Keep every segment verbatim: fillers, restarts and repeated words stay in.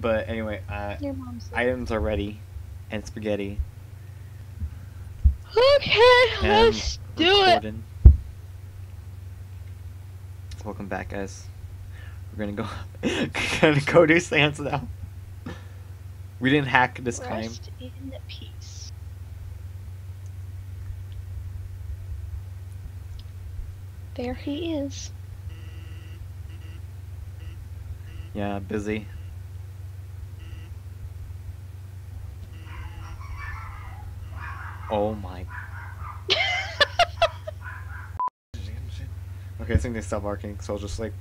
But anyway, uh, items are ready, and spaghetti. Okay, let's do it. Welcome back, guys. We're gonna go. We're gonna go do Sans now. We didn't hack this time. Rest in peace. There he is. Yeah, busy. Oh my. Okay, I think they stopped barking, so I'll just like.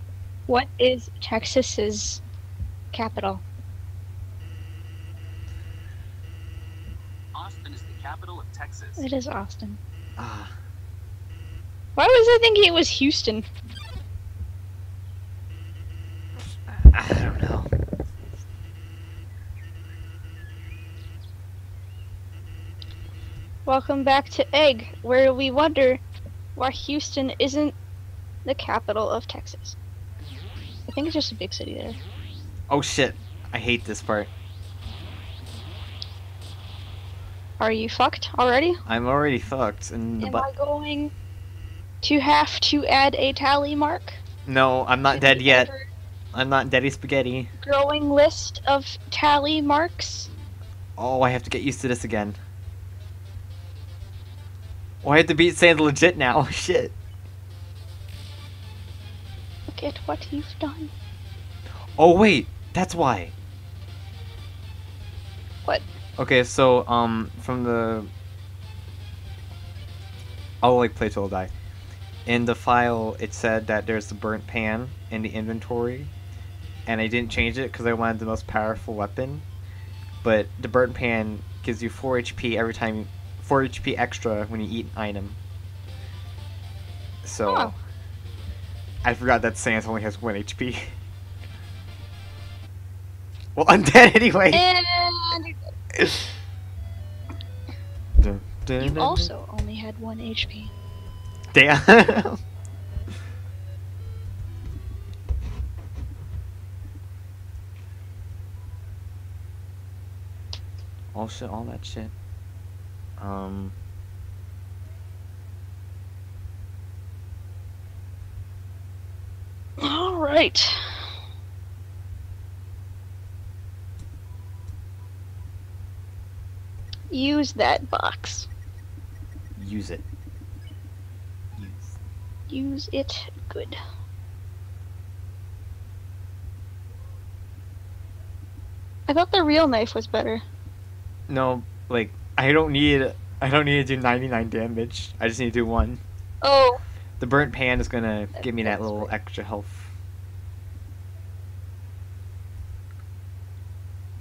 What is Texas's capital? Austin is the capital of Texas. It is Austin. Ah. Why was I thinking it was Houston? I don't know. Welcome back to Egg, where we wonder why Houston isn't the capital of Texas. I think it's just a big city there. Oh shit, I hate this part. Are you fucked already? I'm already fucked. In the Am I going to have to add a tally mark? No, I'm not dead yet. I'm not Daddy Spaghetti. Growing list of tally marks. Oh, I have to get used to this again. Oh, I have to beat Sans legit now. Shit. Look at what you've done. Oh wait, that's why. What? Okay, so um, from the, I'll like play till I die. In the file, it said that there's the burnt pan in the inventory, and I didn't change it because I wanted the most powerful weapon. But the burnt pan gives you four H P every time you. four H P extra when you eat an item. So, oh. I forgot that Sans only has one H P. Well, I'm dead anyway. And dun, dun, you dun, also dun. only had one H P. Damn. All shit, all that shit. Um. All right. Use that box. Use it. Use. Use it good. I thought the real knife was better. No, like. I don't need I don't need to do ninety-nine damage. I just need to do one. Oh. The burnt pan is gonna that give me that little right. extra health.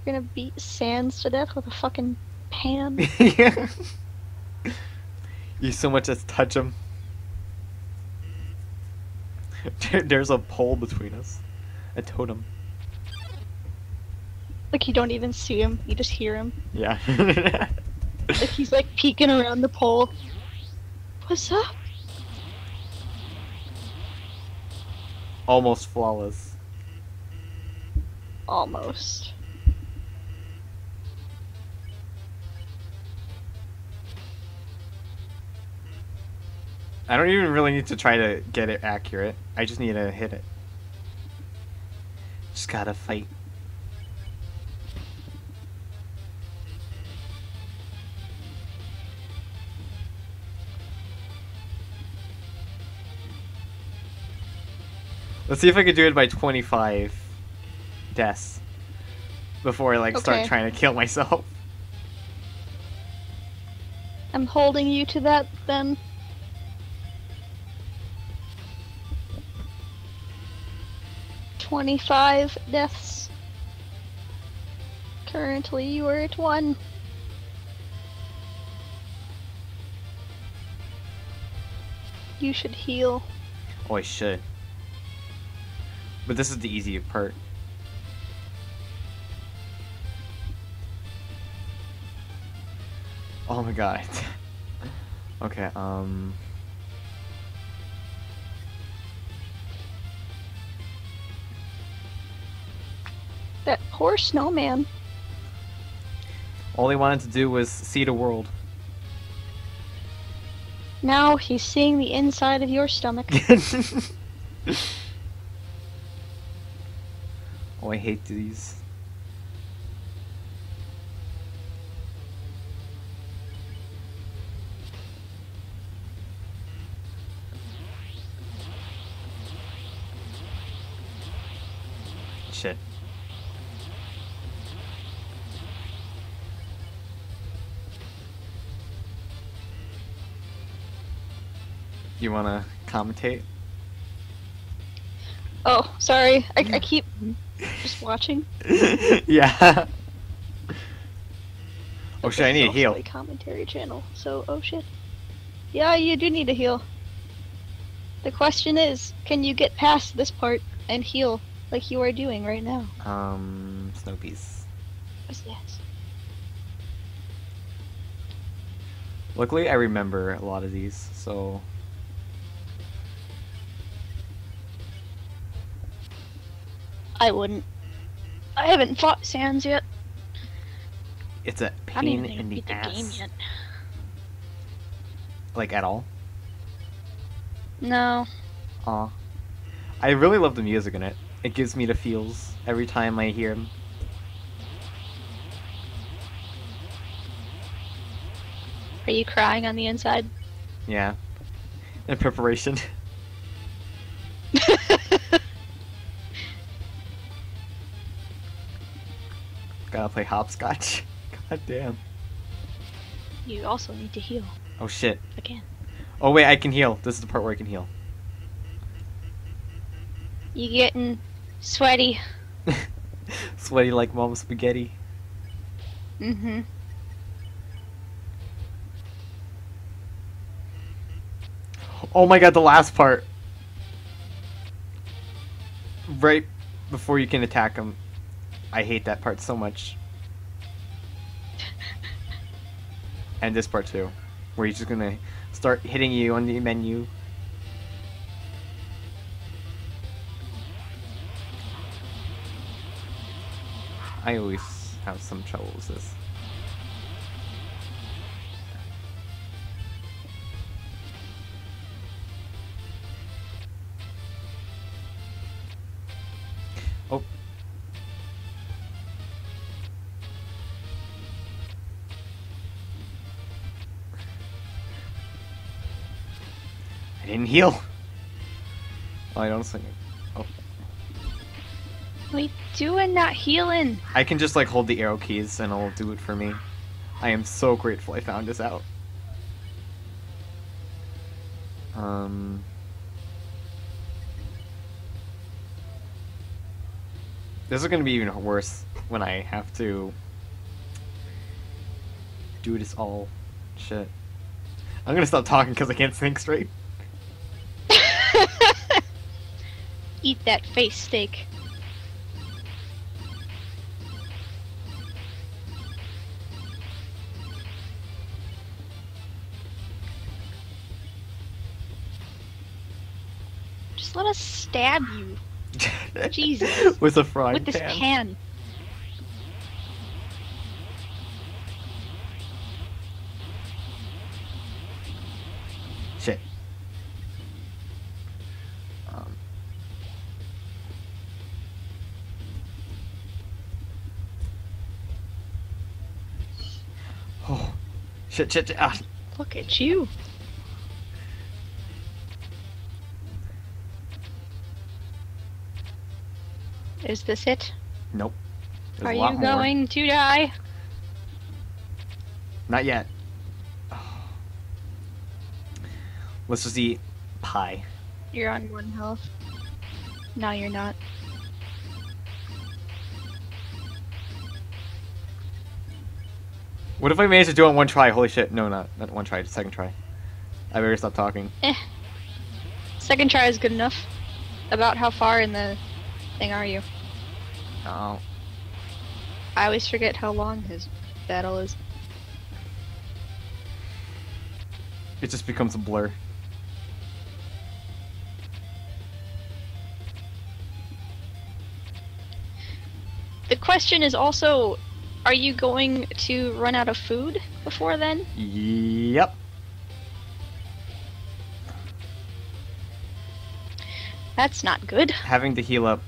You're gonna beat Sans to death with a fucking pan. Yeah. You so much as touch him. There, there's a pole between us, a totem. Like you don't even see him, you just hear him. Yeah. Like he's like peeking around the pole. What's up? Almost flawless. Almost. I don't even really need to try to get it accurate. I just need to hit it. Just gotta fight. Let's see if I could do it by twenty-five deaths before I like okay. start trying to kill myself. I'm holding you to that then. twenty-five deaths. Currently you are at one. You should heal. Oh, I should. But this is the easier part. Oh my god. Okay, um... That poor snowman. All he wanted to do was see the world. Now he's seeing the inside of your stomach. Oh, I hate these. Shit. You wanna commentate? Oh, sorry. I, I keep just watching. Yeah. Oh shit, I need a heal. A commentary channel, so oh shit. Yeah, you do need a heal. The question is, can you get past this part and heal like you are doing right now? Um, snow piece. Yes. Luckily, I remember a lot of these, so. I wouldn't. I haven't fought Sans yet. It's a pain in the ass. I haven't beat the game yet. Like at all? No. Aw. I really love the music in it. It gives me the feels every time I hear him. Are you crying on the inside? Yeah. In preparation. Gotta play hopscotch. God damn. You also need to heal. Oh shit. Again. Oh wait, I can heal. This is the part where I can heal. You getting sweaty. Sweaty like mom's spaghetti. Mm-hmm. Oh my god, the last part. Right before you can attack him. I hate that part so much. And this part too, where he's just gonna start hitting you on the menu. I always have some trouble with this. Oh. I didn't heal. Oh, I don't think. Oh. We doing that healing. I can just like hold the arrow keys and it'll do it for me. I am so grateful I found this out. Um. This is gonna be even worse when I have to do this all shit. I'm gonna stop talking because I can't think straight. Eat that face steak. Just let us stab you. Jesus. With a frying pan. With this pan. Shit. Um. Oh. Shit, shit, shit. Ah. Look at you. Is this it? Nope. There's Are a lot you more. Going to die? Not yet. Oh. Let's just eat pie. You're on one health. No, you're not. What if I manage to do it on one try? Holy shit. No, not, not one try. Second try. I better stop talking. Eh. Second try is good enough. About how far in the thing are you? Oh. I always forget how long his battle is. It just becomes a blur. The question is also, are you going to run out of food before then? Yep. That's not good. Having to heal up,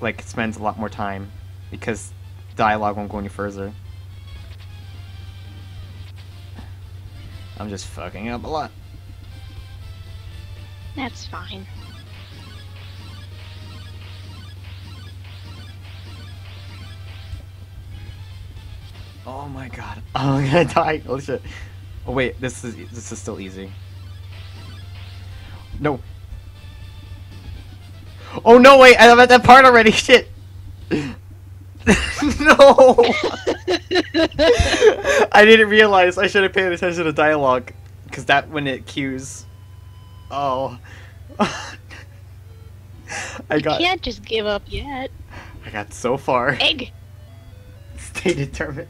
like, spends a lot more time, because dialogue won't go any further. I'm just fucking up a lot. That's fine. Oh my god. Oh, I'm gonna die. Oh shit. Oh wait, this is this is still easy. No. Oh no, wait, I'm at that part already. Shit. No. I didn't realize I should have paid attention to dialogue, because that when it cues. Oh. I got. You can't just give up yet. I got so far. Egg. Stay determined.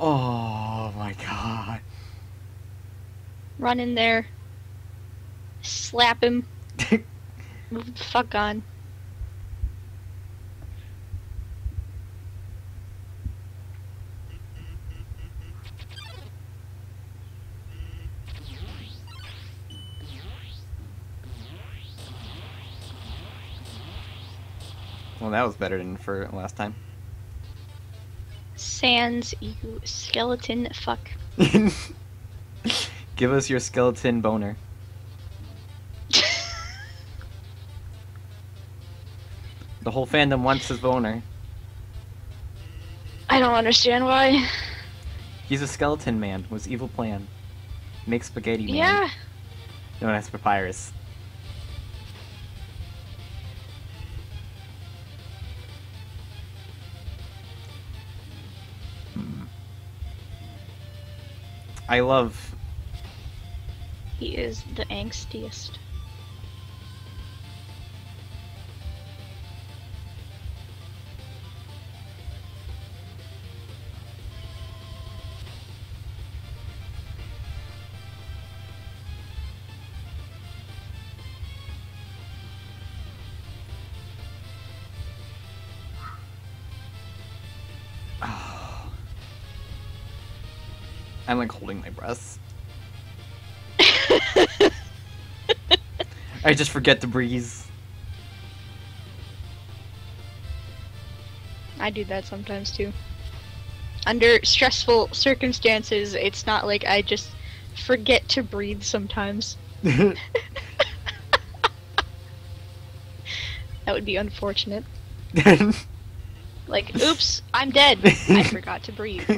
Oh my god. Run in there. Slap him. Move the fuck on. Well, that was better than for last time. Sans, you skeleton fuck. Give us your skeleton boner. The whole fandom wants his boner. I don't understand why. He's a skeleton man. Was evil plan? Make spaghetti man. Yeah. No, that's Papyrus. I love. He is the angstiest. I'm like holding my breath. I just forget to breathe. I do that sometimes too. Under stressful circumstances, it's not like I just forget to breathe sometimes. That would be unfortunate. Like, oops, I'm dead. I forgot to breathe.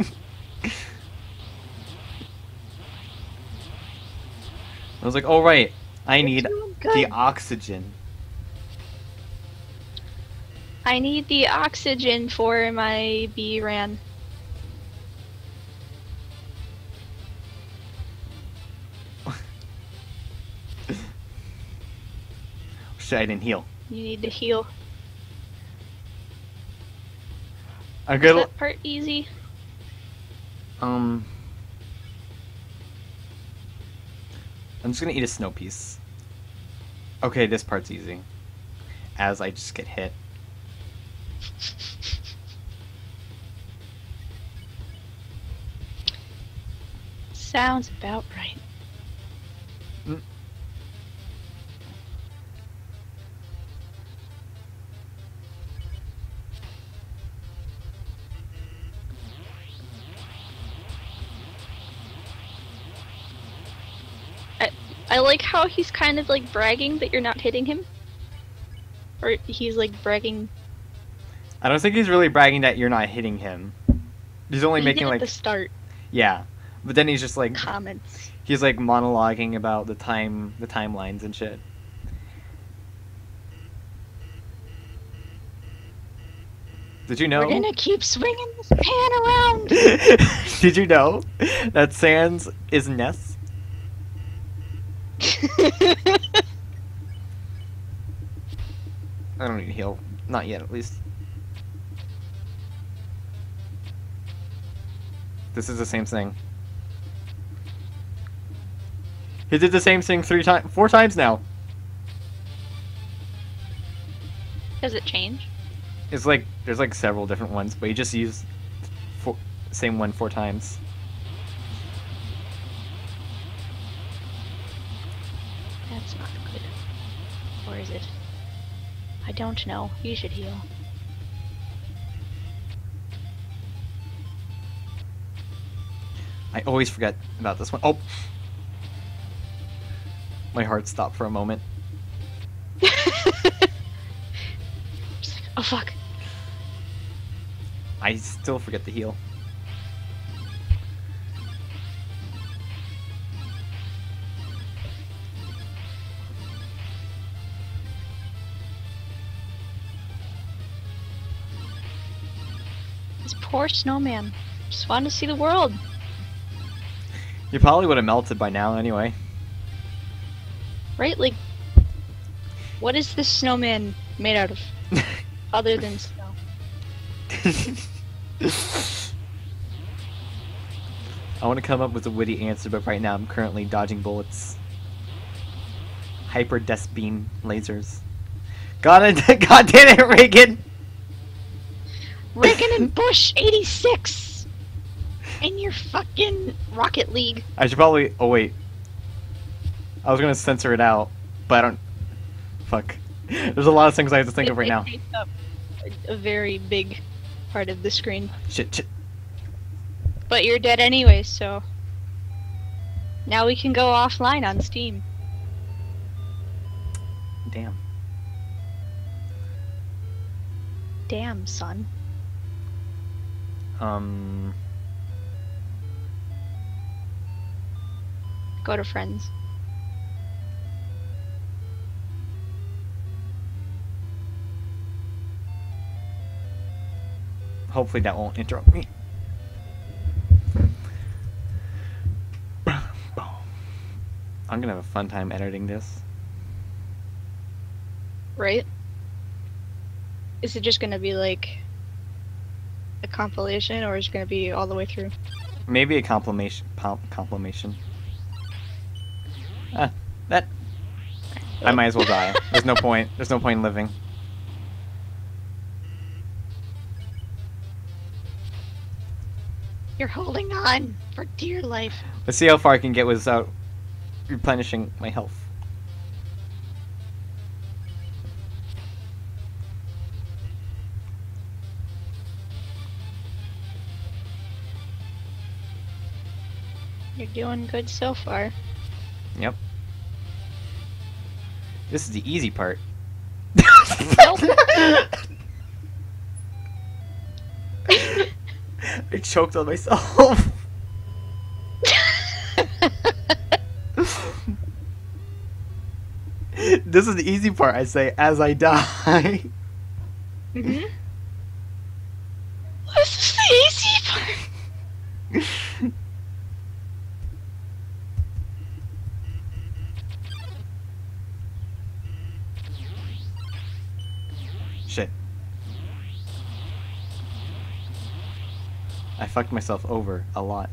I was like, oh right, I need the oxygen. I need the oxygen for my B-ran. Shit, I didn't heal. You need to heal. I got that part easy. Um... I'm just gonna eat a snow piece. Okay, this part's easy. As I just get hit. Sounds about right. Mm. I like how he's kind of like bragging that you're not hitting him. Or he's like bragging. I don't think he's really bragging that you're not hitting him. He's only he making did at like the start. Yeah. But then he's just like comments. He's like monologuing about the time the timelines and shit. Did you know? We're gonna keep swinging this pan around. Did you know that Sans is Ness? I don't need to heal. Not yet, at least. This is the same thing. He did the same thing three times, four times now. Does it change? It's like, there's like several different ones, but you just use the same one four times. That's not good. Or is it? I don't know. You should heal. I always forget about this one. Oh! My heart stopped for a moment. Just like, oh fuck. I still forget to heal. This poor snowman. Just wanted to see the world. You probably would have melted by now anyway. Right? Like, what is this snowman made out of? Other than snow. I want to come up with a witty answer, but right now I'm currently dodging bullets. Hyper death beam lasers. God, God damn it, Reagan! Reagan and Bush eighty-six! In your fucking Rocket League. I should probably... Oh, wait. I was going to censor it out, but I don't... Fuck. There's a lot of things I have to think it, of right it now. It takes up a very big part of the screen. Shit, shit. But you're dead anyway, so... Now we can go offline on Steam. Damn. Damn, son. Um... Go to friends. Hopefully that won't interrupt me. I'm gonna have a fun time editing this. Right? Is it just gonna be like a compilation, or is it gonna be all the way through? Maybe a compilation. Compilation. Uh, that I might as well die. There's no point. There's no point in living. You're holding on for dear life. Let's see how far I can get without replenishing my health. You're doing good so far. Yep. This is the easy part. Nope. I choked on myself. This is the easy part, I say, as I die. Mm-hmm. This is the easy part. I fucked myself over a lot.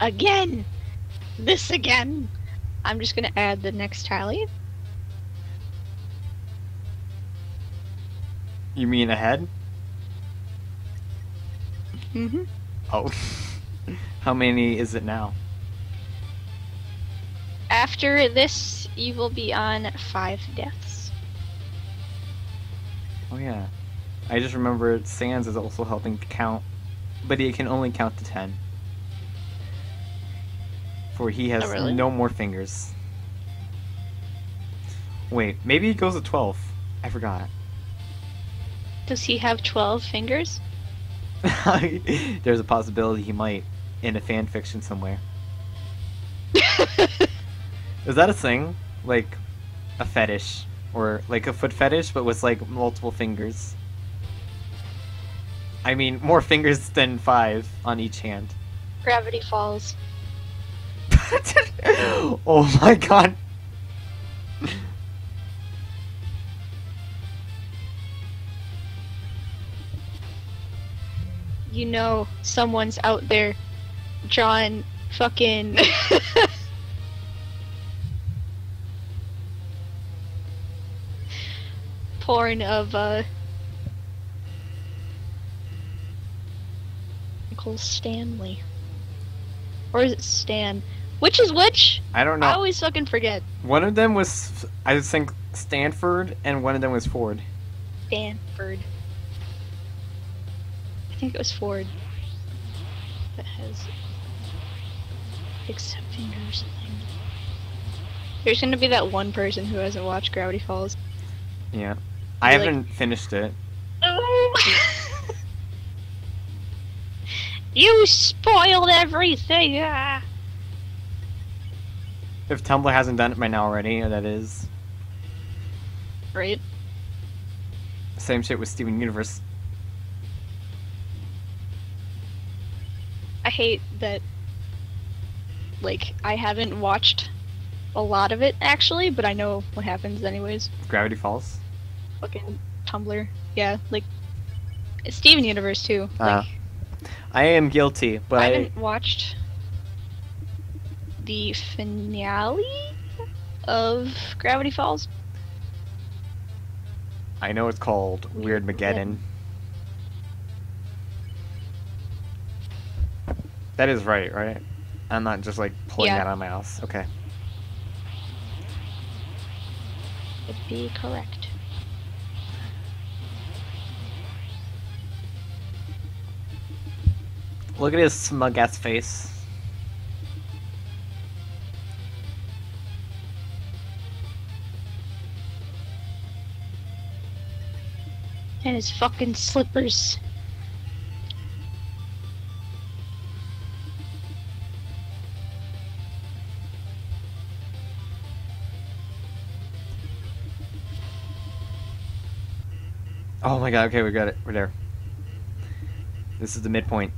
Again! This again! I'm just gonna add the next tally. You mean ahead? Mm-hmm. Oh. How many is it now? After this, you will be on five deaths. Oh yeah. I just remembered Sans is also helping to count, but he can only count to ten. For he has oh, really? no more fingers. Wait, maybe it goes to twelve. I forgot. Does he have twelve fingers? There's a possibility he might, in a fan fiction somewhere. Is that a thing? Like, a fetish? Or, like, a foot fetish, but with, like, multiple fingers? I mean, more fingers than five on each hand. Gravity Falls. Oh my god. You know someone's out there drawing fucking... torn of uh Michael Stanley. Or is it Stan? Which is which? I don't know. I always fucking forget. One of them was, I think, Stanford, and one of them was Ford. Stanford. I think it was Ford. That has accepting or something. There's gonna be that one person who hasn't watched Gravity Falls. Yeah. I You're haven't like, finished it. Oh. You spoiled everything! Ah. If Tumblr hasn't done it by now already, that is. Right. Same shit with Steven Universe. I hate that, like, I haven't watched a lot of it, actually, but I know what happens anyways. Gravity Falls? Fucking Tumblr. Yeah, like, it's Steven Universe, too. Uh, like, I am guilty, but... I haven't watched the finale of Gravity Falls. I know it's called Weirdmageddon. That is right, right? I'm not just, like, pulling yeah. that out of my ass. Okay. Would be correct. Look at his smug-ass face. And his fucking slippers. Oh my god, okay, we got it. We're there. This is the midpoint.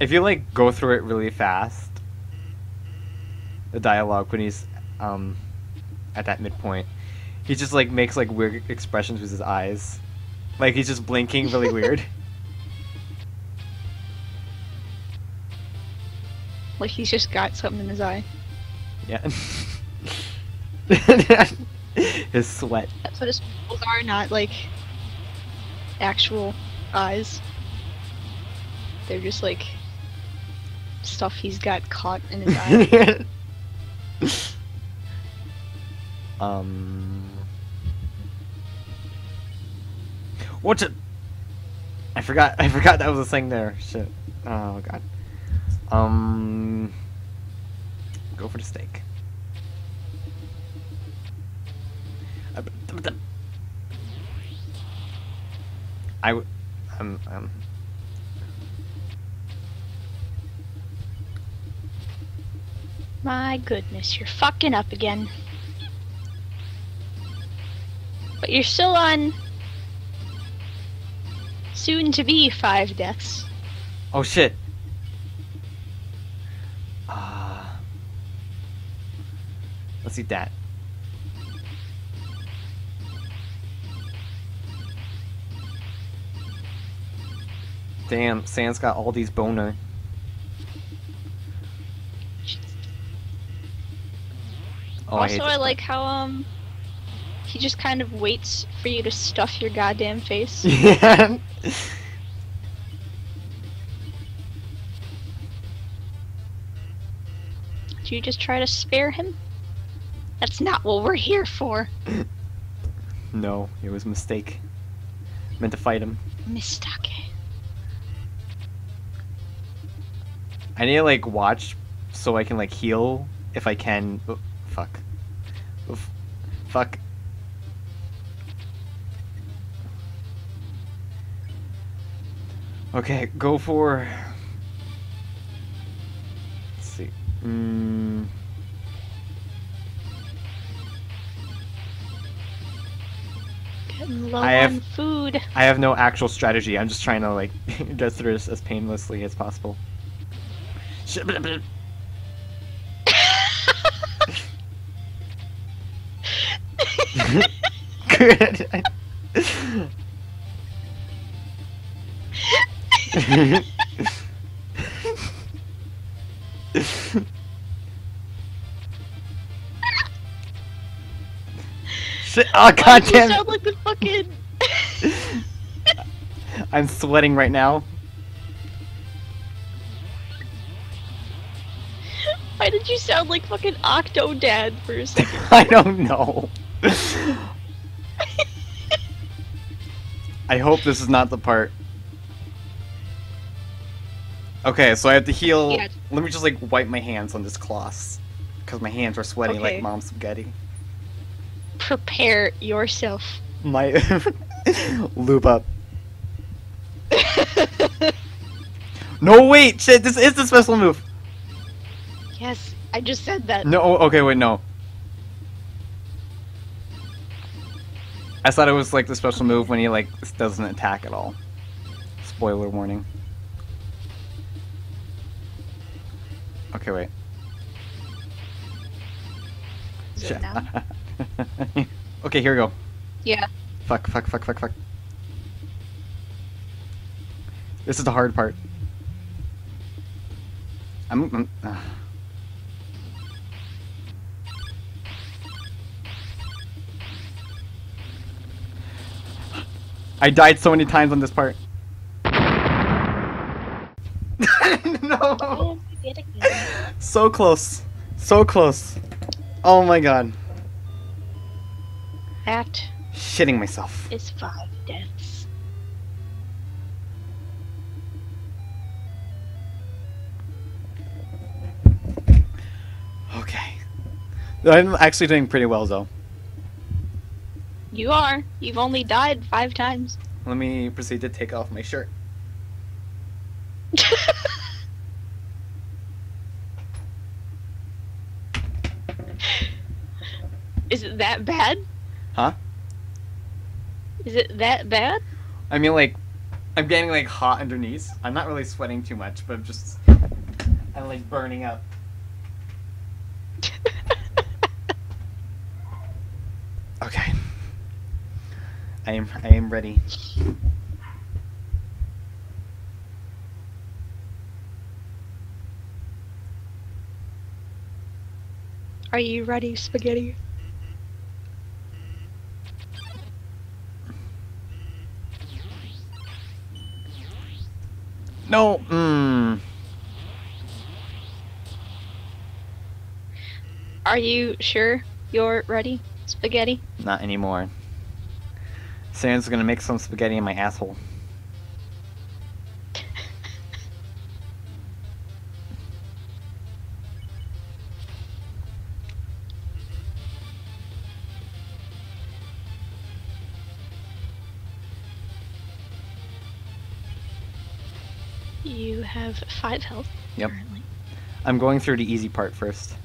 If you, like, go through it really fast, the dialogue when he's, um, at that midpoint, he just, like, makes, like, weird expressions with his eyes. Like, he's just blinking really weird. Like, he's just got something in his eye. Yeah. His sweat. That's what his pupils are, not like actual eyes. They're just like stuff he's got caught in his eye. um, what's it? I forgot. I forgot that was a thing there. Shit. Oh god. Um, go for the steak. I w um, um. My goodness, you're fucking up again. But you're still on soon to be five deaths. Oh shit. Uh, let's eat that. Damn, Sans got all these boner. Oh, also, I, I like how, um, he just kind of waits for you to stuff your goddamn face. Yeah. Do you just try to spare him? That's not what we're here for. No, it was a mistake. Meant to fight him. Mistake. I need to, like, watch so I can, like, heal if I can. Oh, fuck. Oof. Fuck. Okay, go for... Let's see. Mm. Getting low I have, on food. I have no actual strategy. I'm just trying to, like, get through this as painlessly as possible. Good. shit! Oh goddamn! You sound like the fucking. I'm sweating right now. Why did you sound like fucking Octodad for a second? I don't know. I hope this is not the part. Okay, so I have to heal. Yeah. Let me just like wipe my hands on this cloth, because my hands are sweating okay. like mom's spaghetti. Prepare yourself. My lube up. No, wait, shit, this is the special move. Yes, I just said that. No, okay, wait, no. I thought it was like the special move when he like doesn't attack at all. Spoiler warning. Okay, wait. Is it down? Okay, here we go. Yeah. Fuck, fuck, fuck, fuck, fuck. This is the hard part. I'm... I'm uh. I died so many times on this part. No! So close. So close. Oh my god. That... Shitting myself. It's five deaths. Okay. I'm actually doing pretty well, though. You are. You've only died five times. Let me proceed to take off my shirt. Is it that bad? Huh? Is it that bad? I mean, like, I'm getting, like, hot underneath. I'm not really sweating too much, but I'm just... I'm, like, burning up. Okay. I am I am ready. Are you ready, spaghetti? No. Mm. Are you sure you're ready, spaghetti? Not anymore. Sans is gonna make some spaghetti in my asshole. You have five health. Yep. Currently. I'm going through the easy part first.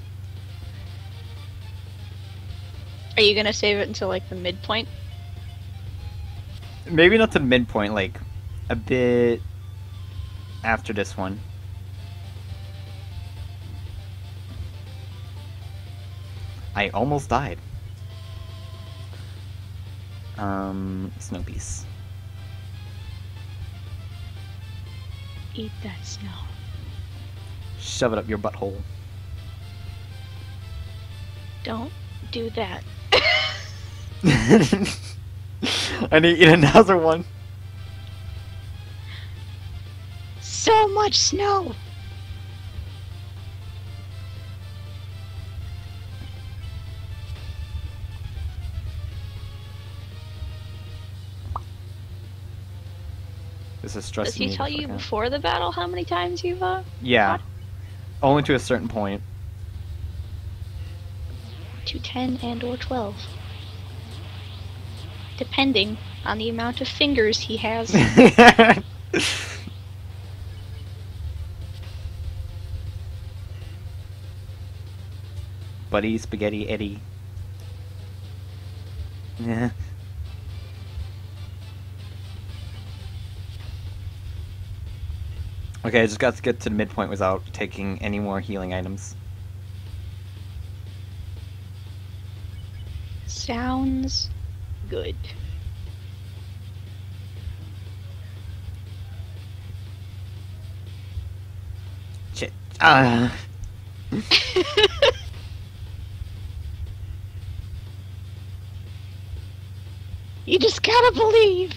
Are you gonna save it until like the midpoint? Maybe not the midpoint, like, a bit after this one. I almost died. Um, snow piece. Eat that snow. Shove it up your butthole. Don't do that. I need to eat another one. So much snow. This is stressing. Does he me tell you before the battle how many times you've uh, yeah, fought? Only to a certain point. To ten and or twelve. Depending on the amount of fingers he has. Buddy, spaghetti, Eddie. Yeah. Okay, I just got to get to the midpoint without taking any more healing items. Sounds... good. Shit. Ah. You just gotta believe.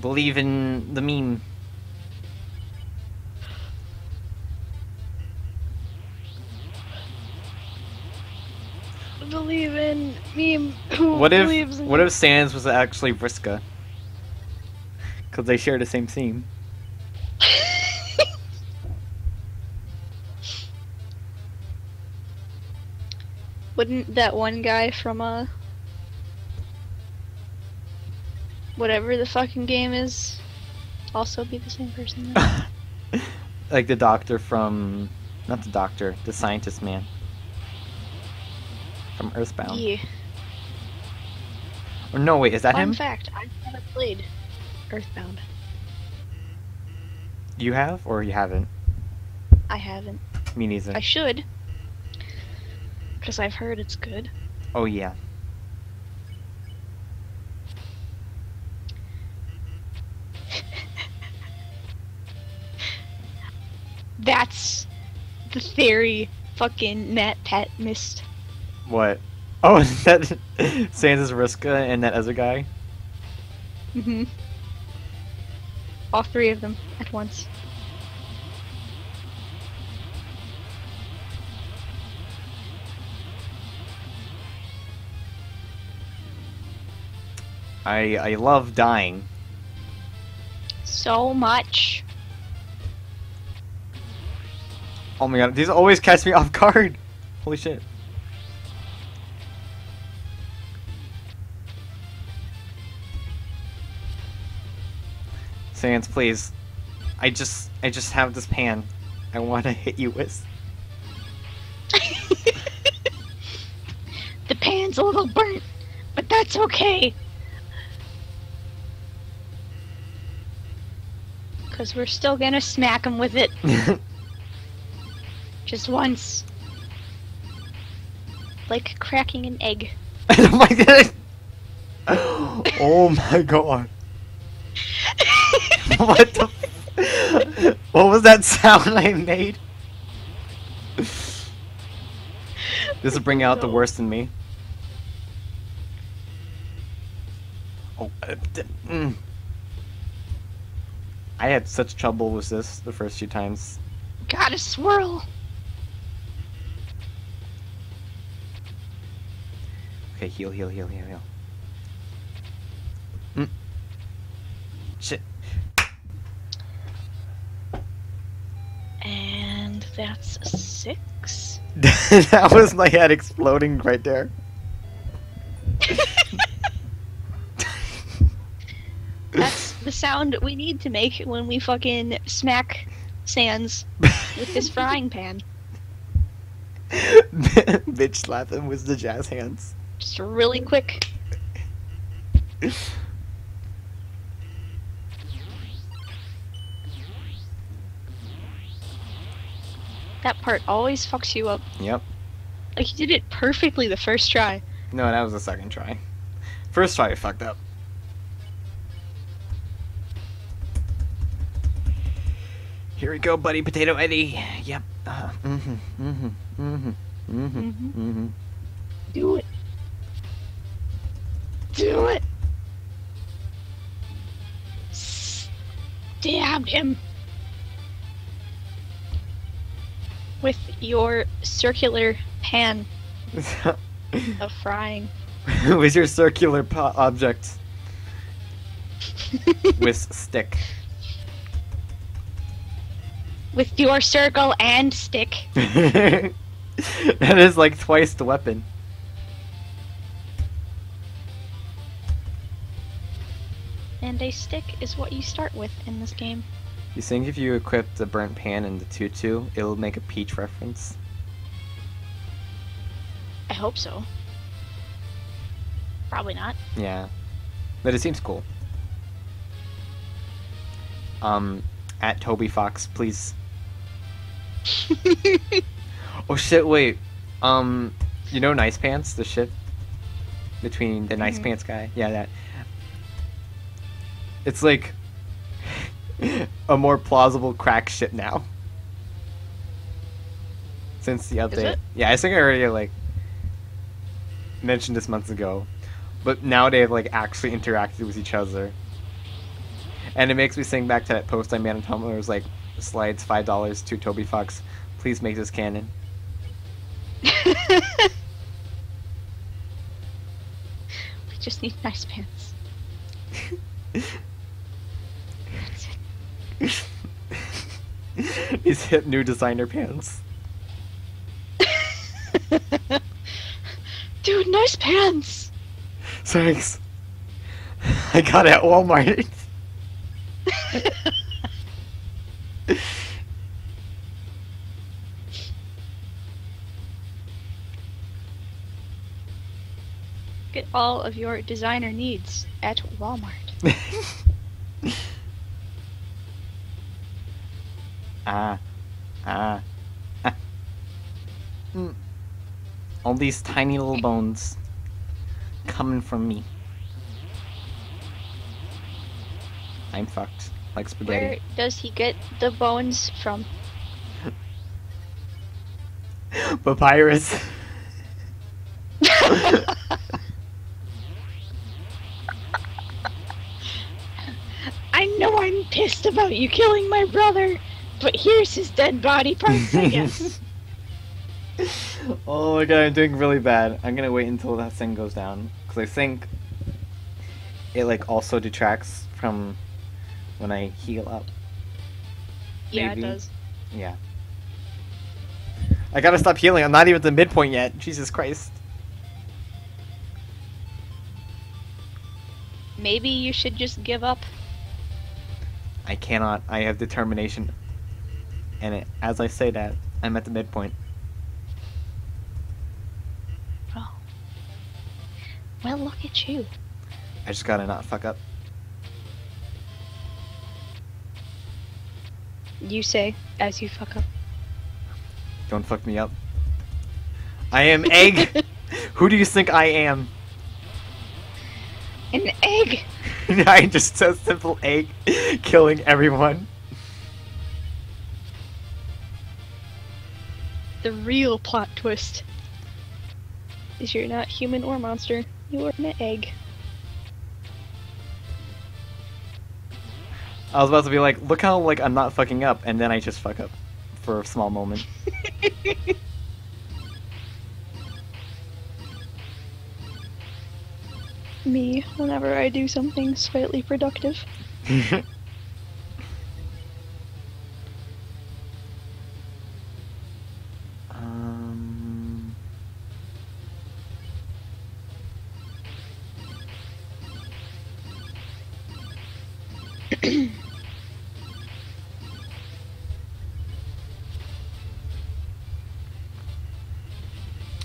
Believe in the meme. Believe in meme. Who what if believes in what if Sans was actually Vriska? Because they share the same theme. Wouldn't that one guy from uh whatever the fucking game is also be the same person? Like the doctor from not the doctor, the scientist man. From Earthbound. Yeah. Or no, wait, is that him? In fact, I haven't played Earthbound. You have, or you haven't? I haven't. Me neither. I should, because I've heard it's good. Oh yeah. That's the theory. Fucking Matt Pat missed. What? Oh, is that Sans is Vriska and that other guy? Mm-hmm. All three of them at once. I I love dying. So much. Oh my god, these always catch me off guard. Holy shit. Sans, please. I just, I just have this pan. I want to hit you with. The pan's a little burnt, but that's okay. Cause we're still gonna smack him with it. Just once. Like cracking an egg. Oh my god! Oh my god! What the f What was that sound I made? This will bring out the worst in me. Oh, uh, mm. I had such trouble with this the first few times. Gotta swirl! Okay, heal, heal, heal, heal, heal. Mm. Shit. And that's a six. That was my head exploding right there. That's the sound we need to make when we fucking smack Sans with this frying pan. Bitch slap him with the jazz hands. Just really quick. That part always fucks you up. Yep. Like, you did it perfectly the first try. No, that was the second try. First try, you fucked up. Here we go, buddy potato Eddie. Yep. Uh, mm-hmm, mm-hmm, mm-hmm, mm-hmm, mm-hmm. Do it. Do it. Stabbed him. With your circular pan of frying. With your circular po object. With stick. With your circle and stick. That is like twice the weapon. And a stick is what you start with in this game. You think if you equip the burnt pan and the tutu, it'll make a Peach reference? I hope so. Probably not. Yeah. But it seems cool. Um, at Toby Fox, please. Oh shit, wait. Um, you know Nice Pants, the ship? Between the Nice mm-hmm. Pants guy? Yeah, that. It's like... a more plausible crack ship now. Since the update. Yeah, I think I already like mentioned this months ago. But now they have like actually interacted with each other. And it makes me think back to that post I made on Tumblr. It was like, slides five dollars to Toby Fox. Please make this canon. We just need nice pants. That's it. These hip new designer pants. Dude, nice pants! Thanks. I got it at Walmart. Get all of your designer needs at Walmart. Ah, ah, ah. Mm. All these tiny little bones coming from me. I'm fucked. Like spaghetti. Where does he get the bones from? Papyrus. I know I'm pissed about you killing my brother, but here's his dead body parts, I guess. Oh my god, I'm doing really bad. I'm gonna wait until that thing goes down, because I think it like also detracts from when I heal up. Maybe. Yeah, it does. Yeah. I gotta stop healing. I'm not even at the midpoint yet. Jesus Christ. Maybe you should just give up. I cannot. I have determination. And it, as I say that, I'm at the midpoint. Oh. Well, look at you. I just gotta not fuck up. You say, as you fuck up. Don't fuck me up. I am egg! Who do you think I am? An egg! I just a simple egg, killing everyone. The real plot twist is you're not human or monster, you are an egg. I was about to be like, look how like I'm not fucking up, and then I just fuck up for a small moment. Me, whenever I do something slightly productive. um...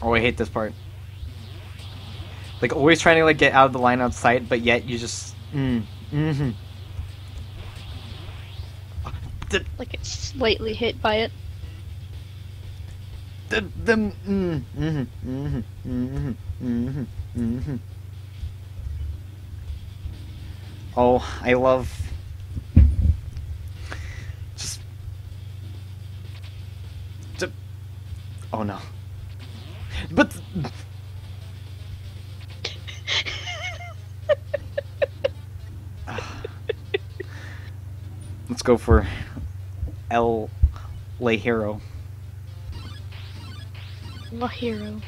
Oh, I hate this part. Like, always trying to, like, get out of the line outside, but yet you just... Mm. Mm-hmm. Like, it's slightly hit by it. The... the... Mm. Mm-hmm. Mm-hmm. Mm-hmm. Mm-hmm. Mm-hmm. Oh, I love... Just... The... Oh, no. But... Let's go for El Le Hero. Le Hero.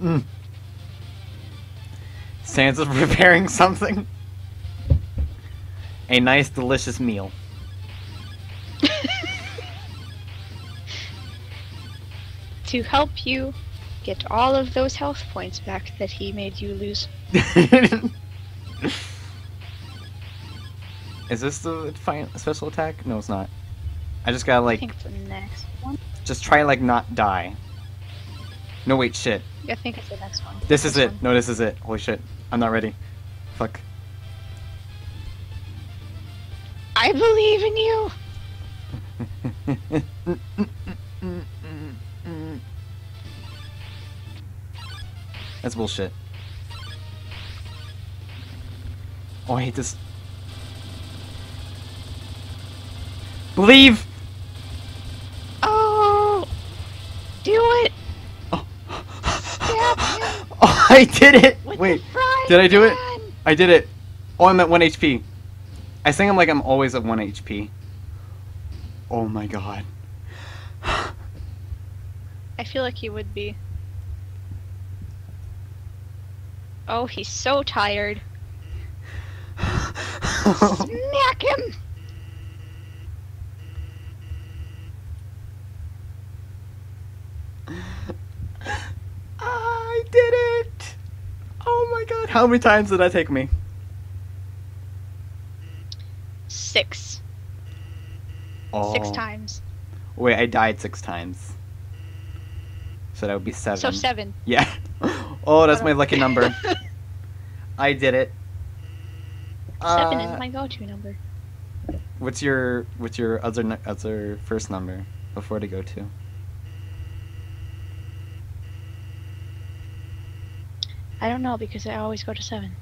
mm. Sans is preparing something. A nice, delicious meal. To help you get all of those health points back that he made you lose. Is this the final special attack? No, it's not. I just gotta, like... I think it's the next one. Just try, like, not die. No, wait, shit. I think it's the next one. This is it. No, this is it. Holy shit. I'm not ready. Fuck. I believe in you! That's bullshit. Oh, I hate this. Believe! Oh! Do it! Oh, oh I did it! Wait, did I do it? I did it. Oh, I'm at one H P. I think I'm like I'm always at one H P. Oh my god. I feel like he would be. Oh, he's so tired. Smack him! I did it! Oh my god, how many times did that take me? Six. Oh. Six times. Wait, I died six times. So that would be seven. So seven. Yeah. Oh, that's my lucky number. I did it. Seven uh, is my go-to number. What's your what's your other other first number before the go-to? I don't know because I always go to seven.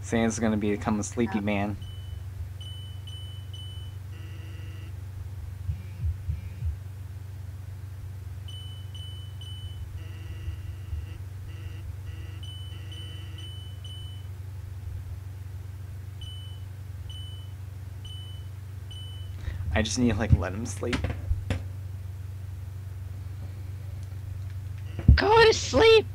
Sans is gonna become a sleepy man. I just need to like let him sleep. Go to sleep.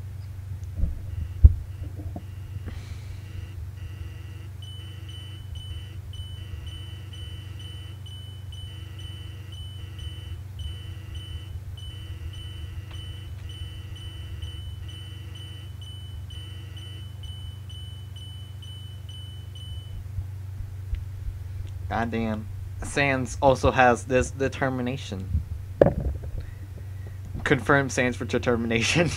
Goddamn. Sans also has this determination. Confirm Sans for determination.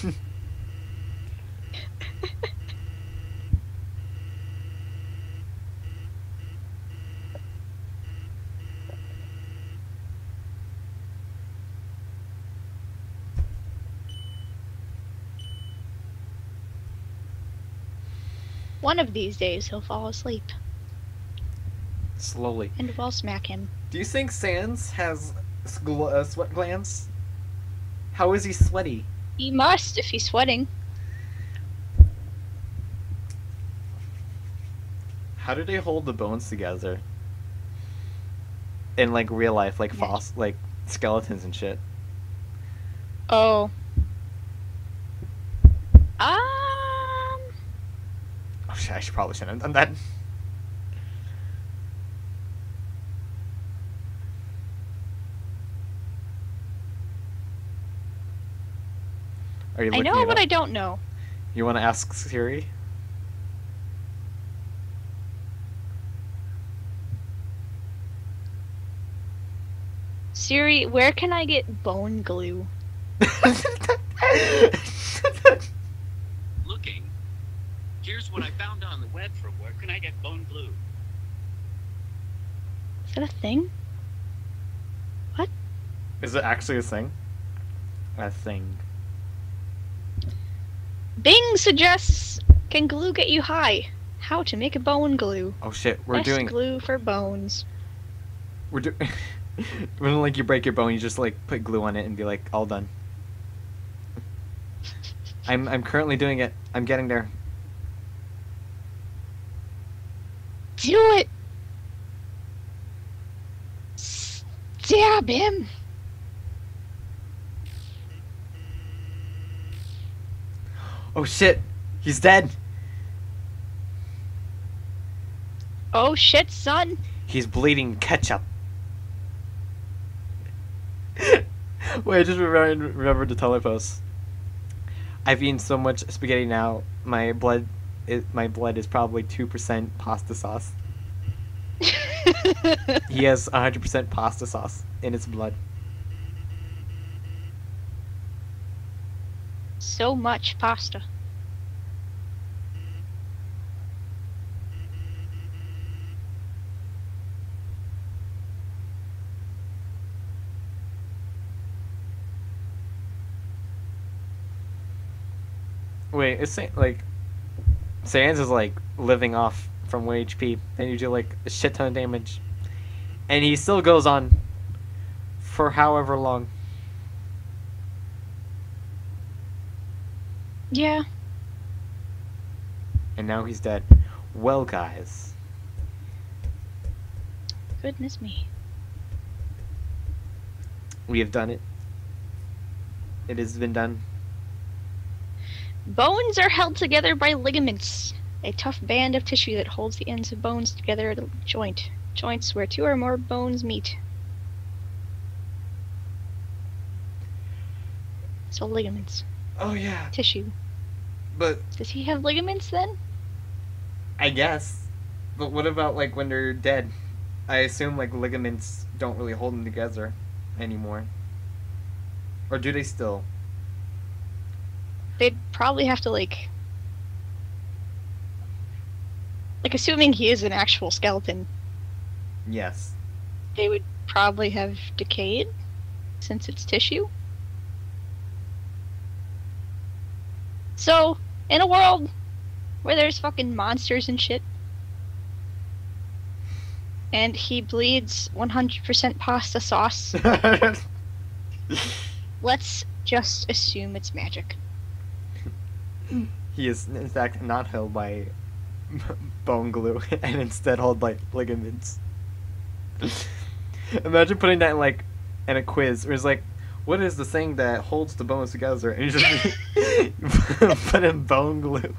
One of these days he'll fall asleep. Slowly. And we'll smack him. Do you think Sans has uh, sweat glands? How is he sweaty? He must, if he's sweating. How do they hold the bones together? In like real life, like foss like skeletons and shit. Oh. Um. Oh shit! I should probably shouldn't have done that. Are you I know, but I don't know. You want to ask Siri? Siri, where can I get bone glue? Looking. Here's what I found on the web for where can I get bone glue. Is that a thing? What? Is it actually a thing? A thing. Bing suggests, can glue get you high? How to make a bone glue. Oh shit, we're Best doing glue for bones. We're doing when like you break your bone, you just like put glue on it and be like, all done. I'm I'm currently doing it. I'm getting there. Do it. Stab him. Oh shit, he's dead. Oh shit, son. He's bleeding ketchup. Wait, I just remembered, remembered to telepost. I've eaten so much spaghetti now, my blood is, my blood is probably two percent pasta sauce. He has one hundred percent pasta sauce in his blood. So much pasta. Wait, it's like Sans is like living off from one H P, and you do like a shit ton of damage, and he still goes on for however long. Yeah. And now he's dead. Well, guys. Goodness me. We have done it. It has been done. Bones are held together by ligaments, a tough band of tissue that holds the ends of bones together at a joint. Joints where two or more bones meet. So ligaments. Oh yeah. Tissue. But does he have ligaments then? I guess. But what about like when they're dead? I assume like ligaments don't really hold them together anymore. Or do they still? They'd probably have to like... Like assuming he is an actual skeleton. Yes. They would probably have decayed since it's tissue. So, in a world where there's fucking monsters and shit, and he bleeds one hundred percent pasta sauce, let's just assume it's magic. He is, in fact, not held by bone glue, and instead held by ligaments. Imagine putting that in, like, in a quiz, where it's like, what is the thing that holds the bones together? And you just put in bone glue.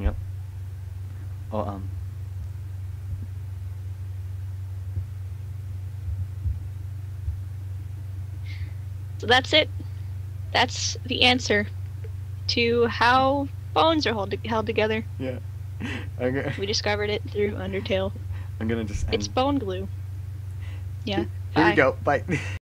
Yep. Oh, um. So that's it. That's the answer to how bones are hold held together. Yeah. Okay. We discovered it through Undertale. I'm gonna just end. It's bone glue. Yeah. Here you go. Bye.